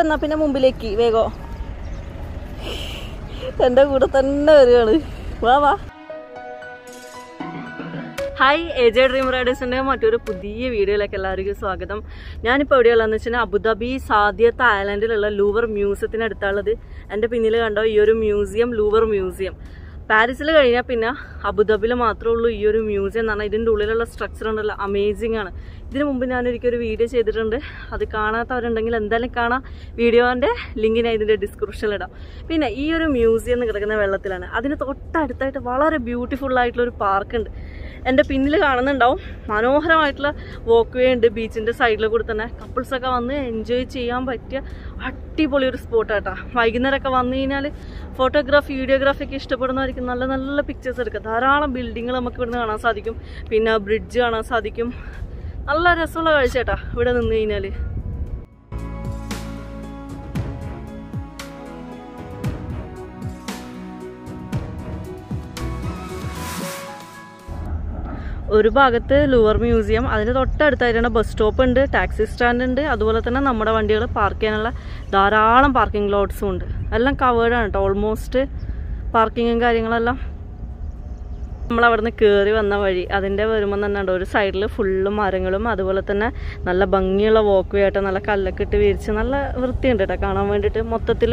വന്നാ പിന്നെ മുമ്പിലേക്ക് വേഗോ എൻ്റെ കൂടെ തന്നെ വരികയാണ്. വാ വാ. ഹായ്, A&J Dream Riders-ന്റെ മറ്റൊരു പുതിയ വീഡിയോയിലേക്ക് എല്ലാവർക്കും സ്വാഗതം. ഞാനിപ്പോൾ എവിടെയുള്ളതെന്ന് വെച്ചാൽ അബുദാബി സാദിയത്ത് ഐലൻഡിലുള്ള ലൂവർ മ്യൂസിയത്തിനടുത്താണുള്ളത്. എൻ്റെ പിന്നിൽ കണ്ടോ ഈ ഒരു മ്യൂസിയം, ലൂവർ മ്യൂസിയം. പാരീസിൽ കഴിഞ്ഞാൽ പിന്നെ അബുദാബിയിൽ മാത്രമേ ഉള്ളൂ ഈ ഒരു മ്യൂസിയം എന്ന് പറഞ്ഞാൽ. ഇതിൻ്റെ ഉള്ളിലുള്ള സ്ട്രക്ചർ ഉണ്ടല്ലോ, അമേസിംഗ് ആണ്. ഇതിനു മുമ്പ് ഞാനൊരിക്കലൊരു വീഡിയോ ചെയ്തിട്ടുണ്ട്, അത് കാണാത്തവരുണ്ടെങ്കിൽ എന്തായാലും കാണാം. വീഡിയോൻ്റെ ലിങ്ക് ഞാൻ ഇതിൻ്റെ ഡിസ്ക്രിപ്ഷനിലിടാം. പിന്നെ ഈ ഒരു മ്യൂസിയം എന്ന് കിടക്കുന്ന വെള്ളത്തിലാണ്. അതിന് തൊട്ടടുത്തായിട്ട് വളരെ ബ്യൂട്ടിഫുള്ളായിട്ടുള്ളൊരു പാർക്കുണ്ട്. എൻ്റെ പിന്നിൽ കാണുന്നുണ്ടാവും. മനോഹരമായിട്ടുള്ള വോക്ക് വേ ഉണ്ട്. ബീച്ചിൻ്റെ സൈഡിൽ കൂടി തന്നെ കപ്പിൾസൊക്കെ വന്ന് എൻജോയ് ചെയ്യാൻ പറ്റിയ അടിപൊളി ഒരു സ്പോട്ടാട്ടോ. വൈകുന്നേരമൊക്കെ വന്നു കഴിഞ്ഞാൽ ഫോട്ടോഗ്രാഫി വീഡിയോഗ്രാഫി ഒക്കെ ഇഷ്ടപ്പെടുന്നവർക്ക് നല്ല നല്ല പിക്ചേഴ്സ് എടുക്കുക. ധാരാളം ബിൽഡിങ്ങുകൾ നമുക്ക് ഇവിടുന്ന് കാണാൻ സാധിക്കും. പിന്നെ ബ്രിഡ്ജ് കാണാൻ സാധിക്കും. നല്ല രസമുള്ള കാഴ്ച കേട്ടോ ഇവിടെ നിന്ന് കഴിഞ്ഞാൽ. ഒരു ഭാഗത്ത് ലൂവർ മ്യൂസിയം, അതിന് തൊട്ടടുത്തായിട്ടാണ് ബസ് സ്റ്റോപ്പ് ഉണ്ട്, ടാക്സി സ്റ്റാൻഡ് ഉണ്ട്. അതുപോലെ തന്നെ നമ്മുടെ വണ്ടികൾ പാർക്ക് ചെയ്യാനുള്ള ധാരാളം പാർക്കിംഗ് ലോട്ട്സും ഉണ്ട്. എല്ലാം കവേർഡാണ് കേട്ടോ. ഓൾമോസ്റ്റ് പാർക്കിങ്ങും കാര്യങ്ങളെല്ലാം. നമ്മളവിടുന്ന് കയറി വന്ന വഴി അതിൻ്റെ വരുമ്പോൾ തന്നെ ഉണ്ട്. ഒരു സൈഡിൽ ഫുള്ള് മരങ്ങളും അതുപോലെ തന്നെ നല്ല ഭംഗിയുള്ള വോക്ക് വേ ആയിട്ട് നല്ല കല്ലൊക്കെ ഇട്ട് വിരിച്ച് നല്ല വൃത്തിയുണ്ട് കേട്ടോ കാണാൻ വേണ്ടിയിട്ട്. മൊത്തത്തിൽ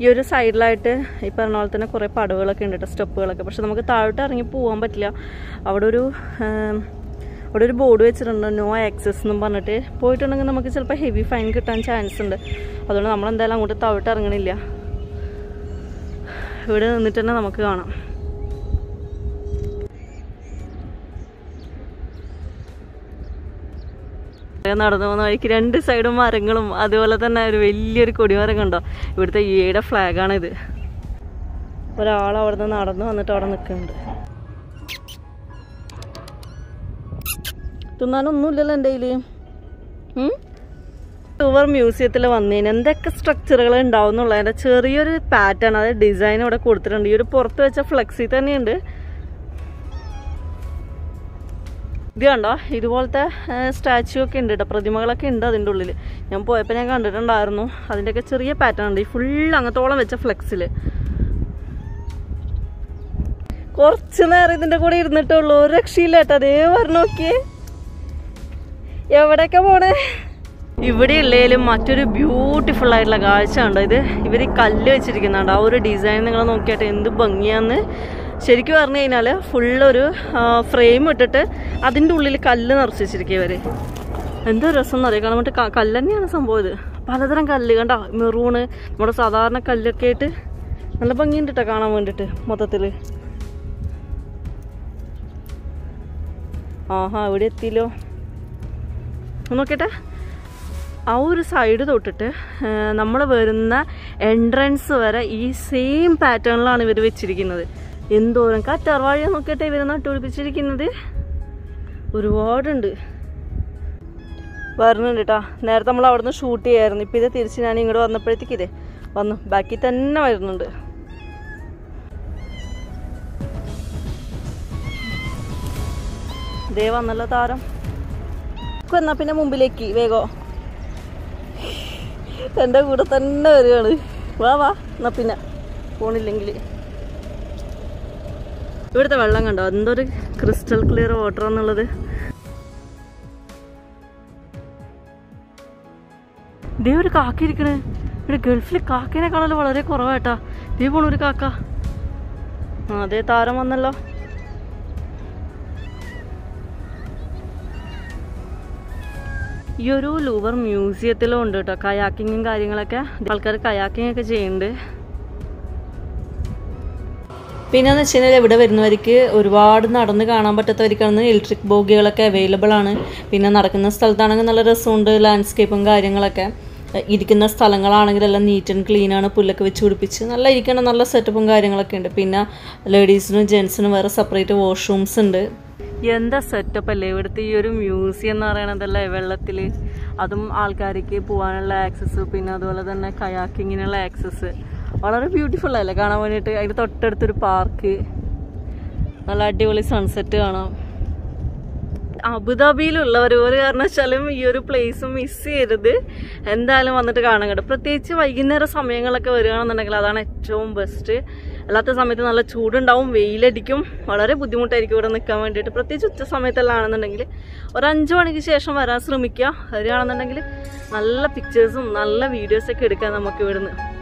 ഈ ഒരു സൈഡിലായിട്ട് ഈ പറഞ്ഞ പോലെ തന്നെ കുറേ പടവുകളൊക്കെ ഉണ്ട് കേട്ടോ, സ്റ്റെപ്പുകളൊക്കെ. പക്ഷെ നമുക്ക് താഴോട്ട് ഇറങ്ങി പോകാൻ പറ്റില്ല. അവിടെ ഒരു ബോർഡ് വെച്ചിട്ടുണ്ട്, നോ ആക്സസ് എന്നും പറഞ്ഞിട്ട്. പോയിട്ടുണ്ടെങ്കിൽ നമുക്ക് ചിലപ്പോൾ ഹെവി ഫൈൻ കിട്ടാൻ ചാൻസ് ഉണ്ട്. അതുകൊണ്ട് നമ്മളെന്തായാലും അങ്ങോട്ട് താഴോട്ട് ഇറങ്ങണില്ല, ഇവിടെ നിന്നിട്ട് തന്നെ നമുക്ക് കാണാം. നടന്നു പോകുന്ന വഴിക്ക് രണ്ട് സൈഡും മരങ്ങളും അതുപോലെ തന്നെ ഒരു വലിയൊരു കൊടിമരം കണ്ടോ. ഇവിടുത്തെ യുഎയുടെ ഫ്ലാഗാണിത്. ഒരാൾ അവിടെ നിന്ന് നടന്നു വന്നിട്ട് അവിടെ നിൽക്കുന്നുണ്ട്. തിന്നാനൊന്നുമില്ലല്ലോ എൻ്റെ കയ്യിൽ. ലൂവർ മ്യൂസിയത്തിൽ വന്നു കഴിഞ്ഞാൽ എന്തൊക്കെ സ്ട്രക്ചറുകൾ ഉണ്ടാവും എന്നുള്ളതിൻ്റെ ചെറിയൊരു പാറ്റേൺ, അതായത് ഡിസൈൻ ഇവിടെ കൊടുത്തിട്ടുണ്ട്. ഈ ഒരു പുറത്ത് വെച്ച ഫ്ലെക്സി തന്നെയുണ്ട്. ഇത് കണ്ടോ, ഇതുപോലത്തെ സ്റ്റാച്യു ഒക്കെ ഉണ്ട് കേട്ടോ, പ്രതിമകളൊക്കെ ഉണ്ട് അതിൻ്റെ ഉള്ളിൽ. ഞാൻ പോയപ്പോൾ ഞാൻ കണ്ടിട്ടുണ്ടായിരുന്നു. അതിൻ്റെയൊക്കെ ചെറിയ പാറ്റേൺ ഉണ്ട് ഈ ഫുള്ള് അങ്ങത്തോളം വെച്ച ഫ്ലെക്സിൽ. കുറച്ച് നേരം ഇതിൻ്റെ കൂടെ ഇരുന്നിട്ടുള്ളൂ, ഒരു രക്ഷയില്ല കേട്ടോ. അതേ പറഞ്ഞു നോക്കിയേ, എവിടെയൊക്കെ പോണേ. ഇവിടെ ഉള്ളതിലും മറ്റൊരു ബ്യൂട്ടിഫുൾ ആയിട്ടുള്ള കാഴ്ച ഉണ്ടോ. ഇത് ഇവർ കല്ല് വെച്ചിരിക്കുന്നുണ്ട്. ആ ഒരു ഡിസൈൻ നിങ്ങൾ നോക്കിയിട്ട് എന്ത് ഭംഗിയാന്ന്. ശരിക്കും പറഞ്ഞു കഴിഞ്ഞാൽ ഫുള്ളൊരു ഫ്രെയിം ഇട്ടിട്ട് അതിൻ്റെ ഉള്ളിൽ കല്ല് നിറച്ച് വെച്ചിരിക്കുക ഇവർ. എന്തോ രസം എന്നറിയാം കാരണം മറ്റേ കല്ല് തന്നെയാണ് സംഭവം. ഇത് പലതരം കല്ല് കണ്ടോ, മെറൂണ്, നമ്മുടെ സാധാരണ കല്ലൊക്കെ ആയിട്ട് നല്ല ഭംഗിയുണ്ട് കേട്ടോ കാണാൻ വേണ്ടിയിട്ട്. മൊത്തത്തിൽ ആഹാ, ഇവിടെ എത്തിയില്ലോ നോക്കട്ടെ. ആ ഒരു സൈഡ് തൊട്ടിട്ട് നമ്മൾ വരുന്ന എൻട്രൻസ് വരെ ഈ സെയിം പാറ്റേണിലാണ് ഇവർ വെച്ചിരിക്കുന്നത്. എന്തോരം കാറ്റാർവാഴ നോക്കിയിട്ട് ഇവരെ നട്ടുപിടിപ്പിച്ചിരിക്കുന്നത് ഒരുപാടുണ്ട്. വരുന്നുണ്ട് കേട്ടോ. നേരത്തെ നമ്മൾ അവിടെ നിന്ന് ഷൂട്ട് ചെയ്യായിരുന്നു. ഇപ്പം ഇത് തിരിച്ച് ഞാൻ ഇങ്ങോട്ട് വന്നപ്പോഴത്തേക്ക് ഇതേ വന്നു, ബാക്കി തന്നെ വരുന്നുണ്ട്. ഇതേ വന്നല്ലോ താരം. എന്നാ പിന്നെ മുമ്പിലേക്ക് വേഗോ, എൻ്റെ കൂടെ തന്നെ വരികയാണ്. വാ വാ, എന്നാ പിന്നെ ഫോണില്ലെങ്കിൽ. ഇവിടുത്തെ വെള്ളം കണ്ടോ, എന്തൊരു ക്രിസ്റ്റൽ ക്ലിയർ വാട്ടർ എന്നുള്ളത്. ദേ ഒരു കാക്ക ഇരിക്കണേ. ഇവിടെ ഗൾഫിൽ കാക്കേനെ കാണാൻ വളരെ കുറവായിട്ടാ. ദേ പോണ ഒരു കാക്ക. ആ അതേ താരം വന്നല്ലോ. ഈ ഒരു ലൂവർ മ്യൂസിയത്തിലും ഉണ്ട് കേട്ടോ കയാക്കിങ്ങും കാര്യങ്ങളൊക്കെ. ആൾക്കാർ കയാക്കിങ് ഒക്കെ ചെയ്യുന്നുണ്ട്. പിന്നെ എന്ന് വെച്ചാൽ ഇവിടെ വരുന്നവർക്ക് ഒരുപാട് നടന്ന് കാണാൻ പറ്റാത്തവർക്കാണ് ഇലക്ട്രിക് ബോഗികളൊക്കെ അവൈലബിൾ ആണ്. പിന്നെ നടക്കുന്ന സ്ഥലത്താണെങ്കിൽ നല്ല രസമുണ്ട്, ലാൻഡ്സ്കേപ്പും കാര്യങ്ങളൊക്കെ. ഇരിക്കുന്ന സ്ഥലങ്ങളാണെങ്കിൽ എല്ലാം നീറ്റ് ആൻഡ് ക്ലീൻ ആണ്, പുല്ലൊക്കെ വെച്ച് പിടിപ്പിച്ച് നല്ല ഇരിക്കണം, നല്ല സെറ്റപ്പും കാര്യങ്ങളൊക്കെ ഉണ്ട്. പിന്നെ ലേഡീസിനും ജെൻസിനും വേറെ സെപ്പറേറ്റ് വാഷ്റൂംസ് ഉണ്ട്. എന്താ സെറ്റപ്പ് അല്ലേ ഇവിടുത്തെ ഈ ഒരു മ്യൂസിയം എന്ന് പറയണതല്ലേ, വെള്ളത്തിൽ അതും ആൾക്കാർക്ക് പോകാനുള്ള ആക്സസ്, പിന്നെ അതുപോലെ തന്നെ കയാക്കിങ്ങിനുള്ള ആക്സസ്. വളരെ ബ്യൂട്ടിഫുൾ അല്ലേ കാണാൻ വേണ്ടിയിട്ട്. അതിൻ്റെ തൊട്ടടുത്തൊരു പാർക്ക്, നല്ല അടിപൊളി സൺസെറ്റ് കാണാം. അബുദാബിയിലുള്ളവർ ഒരു കാരണവശാലും ഈ ഒരു പ്ലേസ് മിസ് ചെയ്യരുത്, എന്തായാലും വന്നിട്ട് കാണാൻ കേട്ടോ. പ്രത്യേകിച്ച് വൈകുന്നേര സമയങ്ങളൊക്കെ വരികയാണെന്നുണ്ടെങ്കിൽ അതാണ് ഏറ്റവും ബെസ്റ്റ്. അല്ലാത്ത സമയത്ത് നല്ല ചൂടുണ്ടാവും, വെയിലടിക്കും, വളരെ ബുദ്ധിമുട്ടായിരിക്കും ഇവിടെ നിൽക്കാൻ വേണ്ടിയിട്ട്. പ്രത്യേകിച്ച് ഉച്ച സമയത്തെല്ലാം ആണെന്നുണ്ടെങ്കിൽ ഒരു 5 മണിക്ക് ശേഷം വരാൻ ശ്രമിക്കുക. വരികയാണെന്നുണ്ടെങ്കിൽ നല്ല പിക്ചേഴ്സും നല്ല വീഡിയോസൊക്കെ എടുക്കാം നമുക്ക് ഇവിടുന്ന്.